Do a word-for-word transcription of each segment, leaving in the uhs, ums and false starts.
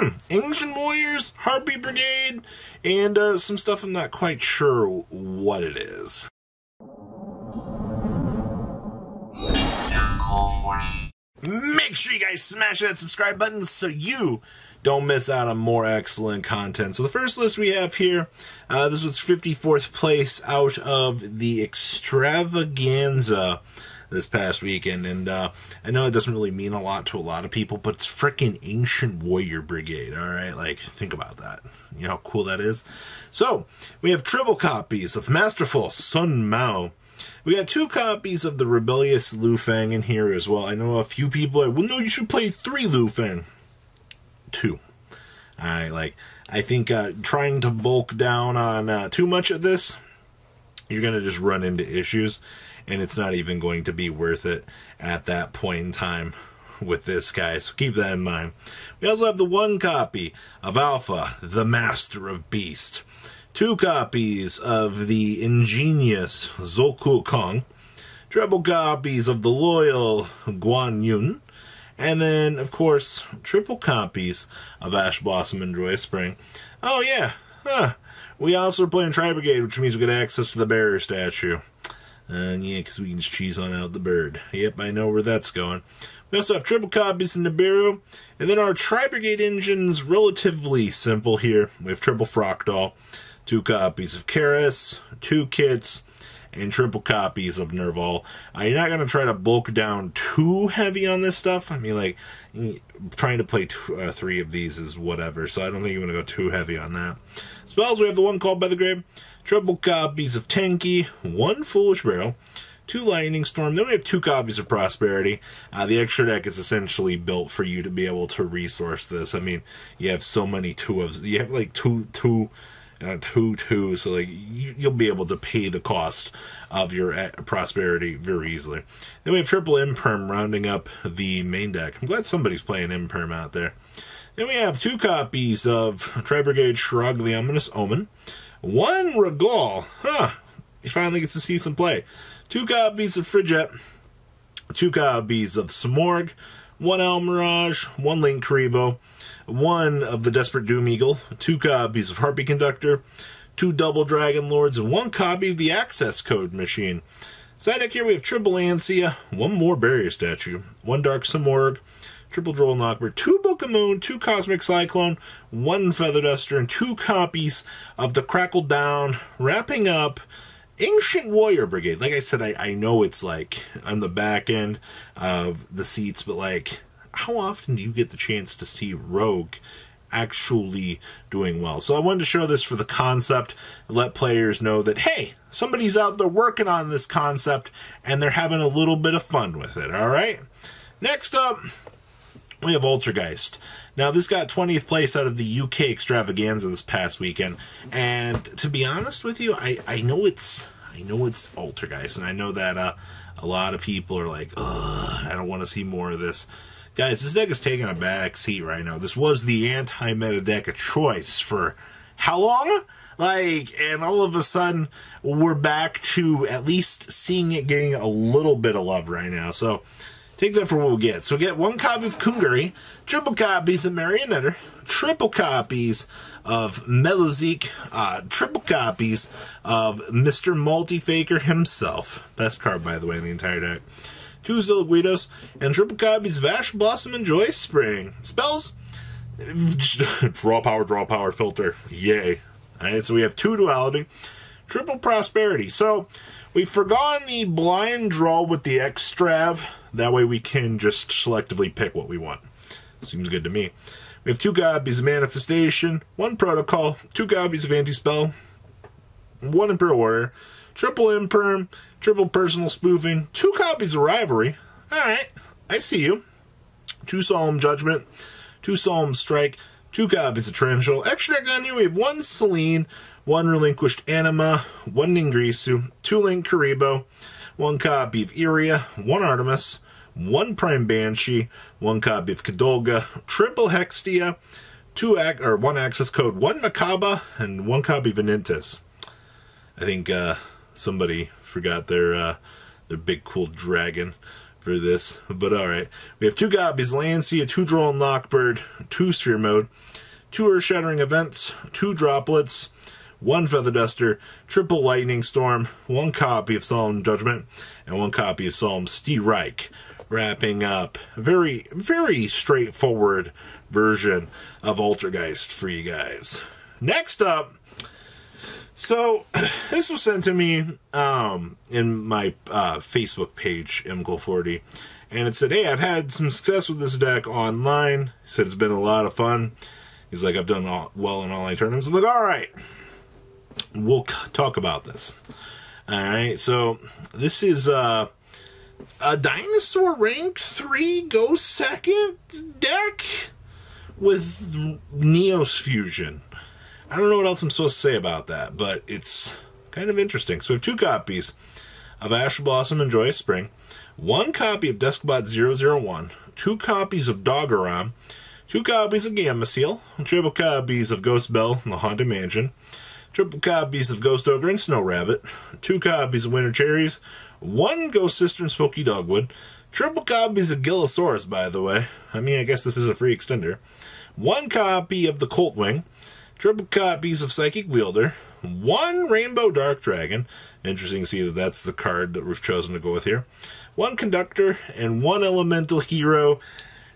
Hmm, Ancient Warriors, Harpy Brigade, and uh, some stuff I'm not quite sure what it is. Make sure you guys smash that subscribe button so you don't miss out on more excellent content. So the first list we have here, uh, this was fifty-fourth place out of the extravaganza this past weekend, and uh, I know it doesn't really mean a lot to a lot of people, but it's frickin' Ancient Warrior Brigade, alright? Like, think about that. You know how cool that is? So, we have triple copies of Masterful Sun Mao. We got two copies of the Rebellious Lu Feng in here as well. I know a few people are, well, no, you should play three Lu Feng. Two. Alright, like, I think uh, trying to bulk down on uh, too much of this, you're going to just run into issues. And it's not even going to be worth it at that point in time with this guy, so keep that in mind. We also have the one copy of Alpha, the Master of Beast. Two copies of the Ingenious Zoku Kong. Triple copies of the Loyal Guan Yun. And then, of course, triple copies of Ash Blossom and Joy Spring. Oh, yeah. Huh. We also are playing Tri-Brigade, which means we get access to the Barrier Statue. And uh, yeah, because we can just cheese on out the bird. Yep, I know where that's going. We also have triple copies in Nibiru. And then our Tri-Brigade engine's relatively simple here. We have triple Frockdahl, two copies of Karis, two kits, and triple copies of Nerval. Uh, you're not going to try to bulk down too heavy on this stuff. I mean, like, trying to play two, uh, three of these is whatever, so I don't think you want to go too heavy on that. Spells, we have the one Called by the Grave, triple copies of Tenki, one Foolish Barrel, two Lightning Storm, then we have two copies of Prosperity. Uh, the extra deck is essentially built for you to be able to resource this. I mean, you have so many two of, you have like two, two, Uh, two, two, so like you, you'll be able to pay the cost of your uh, Prosperity very easily. Then we have triple Imperm rounding up the main deck. I'm glad somebody's playing Imperm out there. Then we have two copies of Tri-Brigade Shrug the Ominous Omen. One Regal. Huh. He finally gets to see some play. Two copies of Frigette. Two copies of Samorg. One El Mirage, one Link Karibo, one of the Desperate Doom Eagle, two copies of Harpy Conductor, two Double Dragon Lords, and one copy of the Access Code Machine. Side deck here we have triple Ancia, one more Barrier Statue, one Dark Smorg, triple Droll Knockbird, two Book of Moon, two Cosmic Cyclone, one Feather Duster, and two copies of the Crackle Down, wrapping up Ancient Warrior Brigade. Like I said, I, I know it's like on the back end of the seats, but like, how often do you get the chance to see Rogue actually doing well? So I wanted to show this for the concept, let players know that, hey, somebody's out there working on this concept and they're having a little bit of fun with it, all right? Next up, we have Altergeist. Now, this got twentieth place out of the U K extravaganza this past weekend, and to be honest with you, I, I know it's I know it's Altergeist, and I know that uh, a lot of people are like, ugh, I don't want to see more of this. Guys, this deck is taking a back seat right now. This was the anti-meta deck of choice for how long? Like, and all of a sudden, we're back to at least seeing it getting a little bit of love right now, so take that for what we get. So we get one copy of Kungari, triple copies of Marionetter, triple copies of Meluzik, uh, triple copies of Mister Multifaker himself. Best card, by the way, in the entire deck. Two Zilguidos, and triple copies of Ash Blossom and Joy Spring. Spells? Draw power, draw power, filter. Yay. Alright, so we have two Duality, triple Prosperity. So we've forgotten the blind draw with the Xtrav. That way we can just selectively pick what we want. Seems good to me. We have two copies of Manifestation, one Protocol, two copies of Anti-Spell, one Imperial Order, triple Imperm, triple Personal Spoofing, two copies of Rivalry. Alright, I see you. Two Solemn Judgment, two Solemn Strike, two copies of Torrential. Extra deck on you, we have one Selene, one Relinquished Anima, one Ningrisu, two Link Karibo, one copy of Iria, one Artemis, one Prime Banshee, one copy of Kadolga, triple Hextia, two ac or one Access Code, one Makaba, and one copy of Venintis. I think uh, somebody forgot their uh, their big cool dragon for this, but alright. We have two Gobbies, Lancy, a two-drone Lockbird, two Sphere Mode, two Earth-Shattering Events, two Droplets, one Feather Duster, triple Lightning Storm, one copy of Solemn Judgment, and one copy of Solemn Steerike. Wrapping up a very, very straightforward version of Altergeist for you guys. Next up, so this was sent to me um, in my uh, Facebook page, M G L forty, and it said, hey, I've had some success with this deck online. He said it's been a lot of fun. He's like, I've done all, well in online tournaments. I'm like, all right, we'll talk about this. All right, so this is... Uh, a dinosaur rank three go second deck with Neos Fusion. I don't know what else I'm supposed to say about that, but it's kind of interesting. So we have two copies of Ash Blossom and Joy Spring, one copy of Deskbot zero zero one, two copies of Doggeron, two copies of Gamma Seal, triple copies of Ghost Bell and the Haunted Mansion, triple copies of Ghost Ogre and Snow Rabbit, two copies of Winter Cherries, one Ghost Sister and Spooky Dogwood, triple copies of Gilosaurus, by the way. I mean, I guess this is a free extender. One copy of the Colt Wing, triple copies of Psychic Wielder, one Rainbow Dark Dragon. Interesting to see that that's the card that we've chosen to go with here. One Conductor, and one Elemental Hero,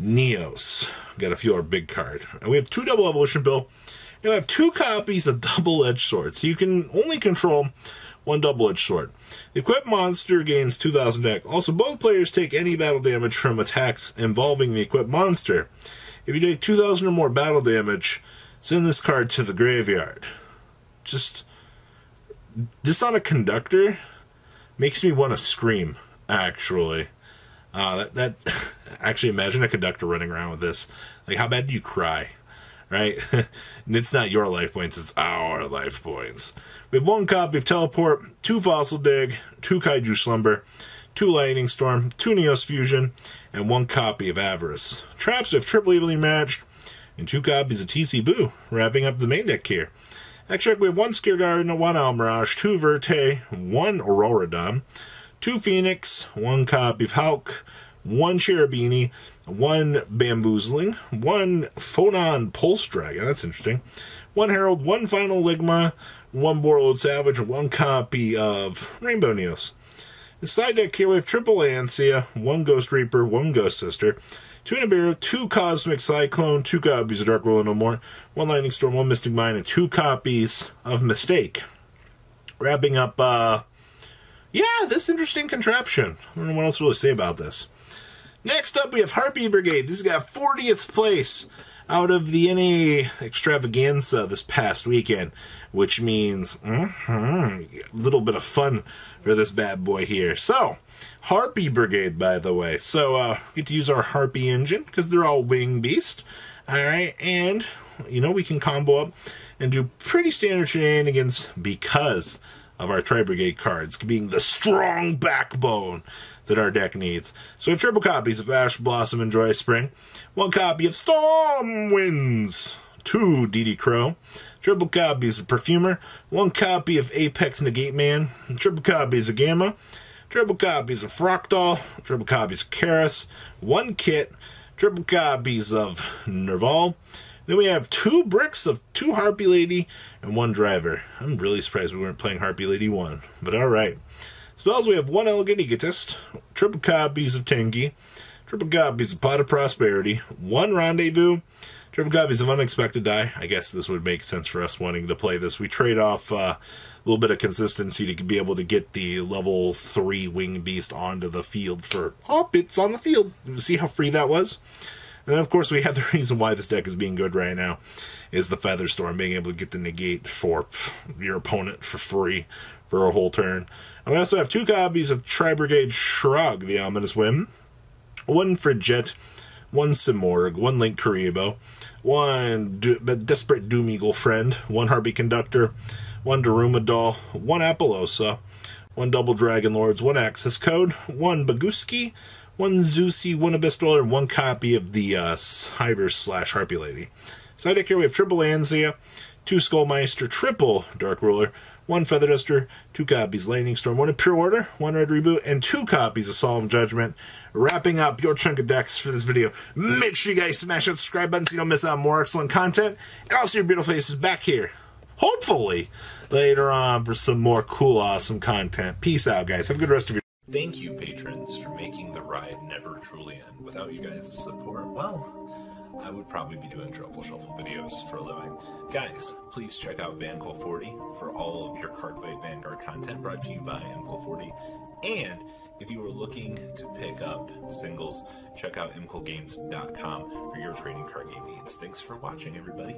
Neos. Got a few our big card. And we have two Double Evolution Bill, and we have two copies of Double-Edged Sword. So you can only control one double-edged sword. The equipped monster gains two thousand deck. Also, both players take any battle damage from attacks involving the equipped monster. If you take two thousand or more battle damage, send this card to the graveyard. Just, this on a conductor makes me want to scream, actually. Uh, that, that actually, imagine a conductor running around with this. Like, how bad do you cry? Right? And it's not your life points, it's our life points. We have one copy of Teleport, two Fossil Dig, two Kaiju Slumber, two Lightning Storm, two Neos Fusion, and one copy of Avarice. Traps have triple evenly matched, and two copies of T C Boo, wrapping up the main deck here. Extract, we have one Scare Garden, one El Mirage, two Verte, one Aurora Dom, two Phoenix, one copy of Hulk, one Cherubini, one Bamboozling, one Phonon Pulse Dragon, that's interesting, one Herald, one Final Ligma, one Borload Savage, and one copy of Rainbow Neos. The side deck here, we have triple Lancia, one Ghost Reaper, one Ghost Sister, two Nibiru, two Cosmic Cyclone, two copies of Dark World and No More, one Lightning Storm, one Mystic Mine, and two copies of Mistake. Wrapping up, uh, yeah, this interesting contraption. I don't know what else to really say about this. Next up, we have Harpy Brigade. This got fortieth place out of the N A extravaganza this past weekend, which means mm-hmm, a little bit of fun for this bad boy here. So, Harpy Brigade, by the way. So, uh, we get to use our Harpy engine, because they're all wing beast. All right, and, you know, we can combo up and do pretty standard shenanigans because of our Tri-Brigade cards being the strong backbone that our deck needs. So we have triple copies of Ash Blossom and Joy Spring, one copy of Storm Winds, two D D Crow, triple copies of Perfumer, one copy of Apex Negate Man, triple copies of Gamma, triple copies of Frockdahl, triple copies of Karis, one kit, triple copies of Nerval. Then we have two bricks of two Harpy Lady and one Driver. I'm really surprised we weren't playing Harpy Lady one, but alright. Spells, we have one Elegant Egotist, triple copies of Tenki, triple copies of Pot of Prosperity, one Rendezvous, triple copies of Unexpected Die. I guess this would make sense for us wanting to play this. We trade off uh, a little bit of consistency to be able to get the level three wing beast onto the field for, oh, it's on the field. See how free that was? And then, of course, we have the reason why this deck is being good right now is the Feather Storm, being able to get the negate for your opponent for free for a whole turn. And we also have two copies of Tri-Brigade Shrug the Ominous Omen, one Frigette, one Samorg, one Link Karibo, one Do Desperate Doom Eagle Friend, one Harpy Conductor, one Daruma Doll, one Appalosa, one Double Dragon Lords, one Access Code, one Baguski, one Zusi, one Abyss Dweller, and one copy of the uh, Cyber slash Harpy Lady. Side deck here we have triple Anzia, two Skullmeister, triple Dark Ruler, one Feather Duster, two copies Lightning Storm, one in Pure Order, one Red Reboot, and two copies of Solemn Judgment. Wrapping up your chunk of decks for this video. Make sure you guys smash that subscribe button so you don't miss out on more excellent content. And I'll see your beautiful faces back here, hopefully, later on for some more cool, awesome content. Peace out, guys. Have a good rest of your day. Thank you, patrons, for making the ride never truly end. Without you guys' support, well, I would probably be doing Truffle Shuffle videos for a living. Guys, please check out Vanquil forty for all of your Cardfight Vanguard content brought to you by M Q L forty. And if you are looking to pick up singles, check out M Q L games dot com for your trading card game needs. Thanks for watching, everybody.